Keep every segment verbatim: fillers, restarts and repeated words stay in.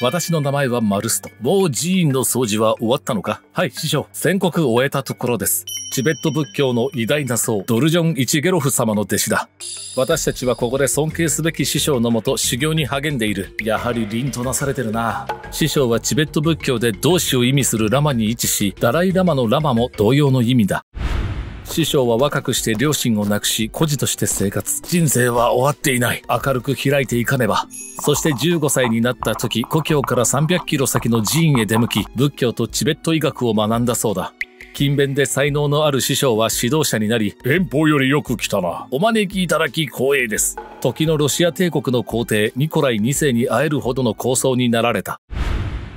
私の名前はマルスト。某寺院の掃除は終わったのか？はい、師匠。宣告を終えたところです。チベット仏教の偉大な僧、ドルジョン・イチゲロフ様の弟子だ。私たちはここで尊敬すべき師匠のもと修行に励んでいる。やはり凛となされてるな。師匠はチベット仏教で同志を意味するラマに位置し、ダライラマのラマも同様の意味だ。師匠は若くして両親を亡くし、孤児として生活。人生は終わっていない。明るく開いていかねば。そしてじゅうごさいになった時、故郷からさんびゃくキロ先の寺院へ出向き、仏教とチベット医学を学んだそうだ。勤勉で才能のある師匠は指導者になり、遠方よりよく来たな。お招きいただき光栄です。時のロシア帝国の皇帝、ニコライにせいに会えるほどの高僧になられた。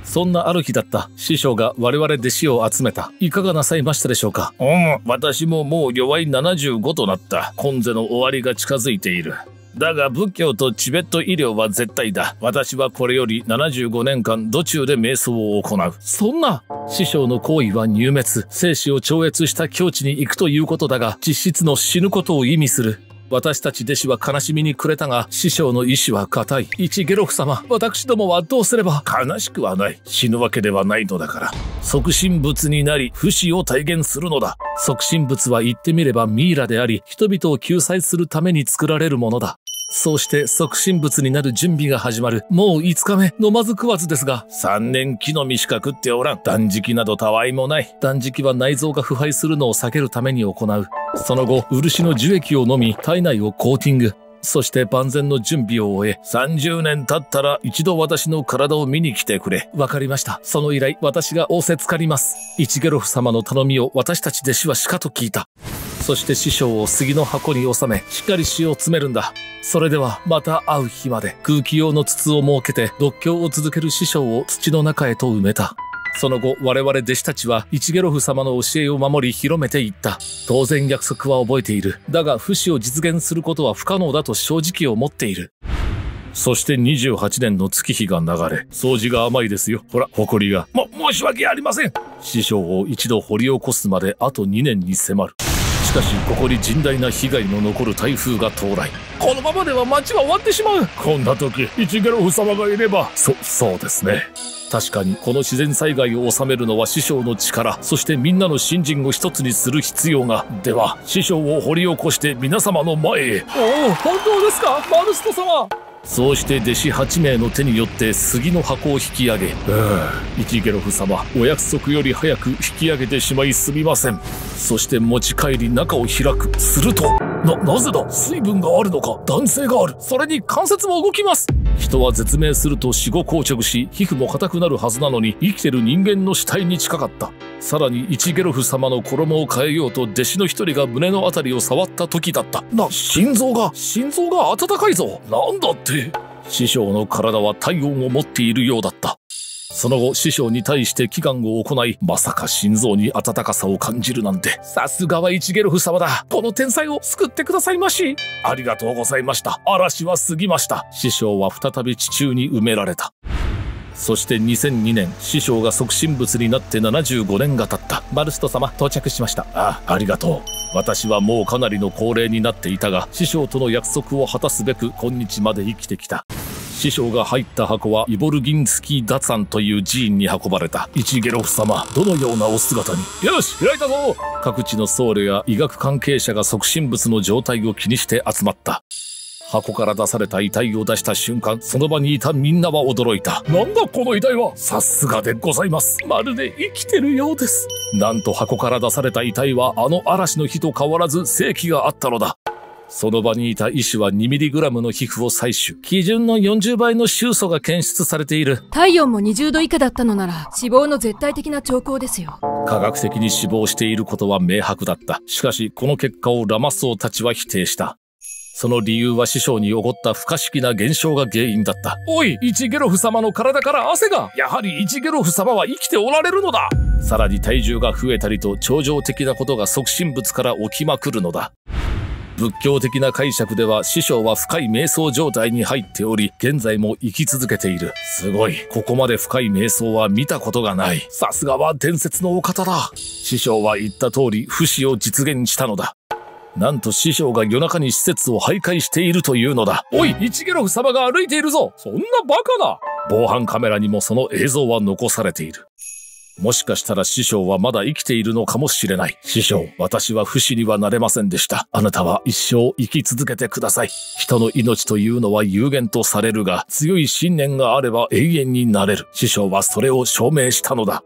そんなある日だった。師匠が我々弟子を集めた。いかがなさいましたでしょうか？うん、私ももう齢ななじゅうごとなった。今世の終わりが近づいている。だが仏教とチベット医療は絶対だ。私はこれよりななじゅうごねんかん土中で瞑想を行う。そんな師匠の行為は入滅、生死を超越した境地に行くということだが、実質の死ぬことを意味する。私たち弟子は悲しみに暮れたが、師匠の意志は固い。イチゲロフ様、私どもはどうすれば？悲しくはない。死ぬわけではないのだから。即身仏になり、不死を体現するのだ。即身仏は言ってみればミイラであり、人々を救済するために作られるものだ。そうして即身仏になる準備が始まる。もういつかめ、飲まず食わずですが、さんねん木の実しか食っておらん。断食などたわいもない。断食は内臓が腐敗するのを避けるために行う。その後、漆の樹液を飲み、体内をコーティング。そして万全の準備を終え、さんじゅうねん経ったら一度私の体を見に来てくれ。わかりました。その以来、私が仰せつかります。イチゲロフ様の頼みを私たち弟子はしかと聞いた。そして師匠を杉の箱に収め、しっかり詩を詰めるんだ。それではまた会う日まで。空気用の筒を設けて、読経を続ける師匠を土の中へと埋めた。その後、我々弟子たちは、イチゲロフ様の教えを守り広めていった。当然約束は覚えている。だが、不死を実現することは不可能だと正直を持っている。そしてにじゅうはちねんの月日が流れ、掃除が甘いですよ。ほら、埃が。も、申し訳ありません。師匠を一度掘り起こすまであとにねんに迫る。しかし、ここに甚大な被害の残る台風が到来。このままでは町は終わってしまう。こんな時、イチゲロフ様がいれば。そ、そうですね。確かに、この自然災害を収めるのは師匠の力、そしてみんなの信心を一つにする必要が。では、師匠を掘り起こして皆様の前へ。おお、本当ですか、マルスト様。そうして弟子はちめいの手によって杉の箱を引き上げ、イチゲロフ様、お約束より早く引き上げてしまいすみません。そして持ち帰り中を開く。すると、な、なぜだ？水分があるのか？弾性がある。それに関節も動きます。人は絶命すると死後硬直し、皮膚も硬くなるはずなのに、生きてる人間の死体に近かった。さらに、イチゲロフ様の衣を変えようと、弟子の一人が胸のあたりを触った時だった。な、心臓が、心臓が温かいぞ。なんだって。師匠の体は体温を持っているようだった。その後、師匠に対して祈願を行い、まさか心臓に温かさを感じるなんて。さすがはイチゲロフ様だ。この天才を救ってくださいまし。ありがとうございました。嵐は過ぎました。師匠は再び地中に埋められた。そしてにせんにねん、師匠が即身仏になってななじゅうごねんが経った。マルスト様、到着しました。ああ、ありがとう。私はもうかなりの高齢になっていたが、師匠との約束を果たすべく今日まで生きてきた。師匠が入った箱はイボルギンスキー・ダツァンという寺院に運ばれた。イチゲロフ様、どのようなお姿に。よし、開いたぞ。各地の僧侶や医学関係者が即身仏の状態を気にして集まった。箱から出された遺体を出した瞬間、その場にいたみんなは驚いた。なんだこの遺体は。さすがでございます。まるで生きてるようです。なんと箱から出された遺体はあの嵐の日と変わらず生気があったのだ。その場にいた医師はにミリグラムの皮膚を採取。基準のよんじゅうばいの臭素が検出されている。体温もにじゅうど以下だったのなら、死亡の絶対的な兆候ですよ。科学的に死亡していることは明白だった。しかし、この結果をラマ僧たちは否定した。その理由は師匠に起こった不可思議な現象が原因だった。おい、イチゲロフ様の体から汗が。やはりイチゲロフ様は生きておられるのだ。さらに体重が増えたりと、超常的なことが即身仏から起きまくるのだ。仏教的な解釈では師匠は深い瞑想状態に入っており、現在も生き続けている。すごい。ここまで深い瞑想は見たことがない。さすがは伝説のお方だ。師匠は言った通り、不死を実現したのだ。なんと師匠が夜中に施設を徘徊しているというのだ。おい、一ゲロフ様が歩いているぞ。そんなバカな。防犯カメラにもその映像は残されている。もしかしたら師匠はまだ生きているのかもしれない。師匠、私は不死にはなれませんでした。あなたは一生生き続けてください。人の命というのは有限とされるが、強い信念があれば永遠になれる。師匠はそれを証明したのだ。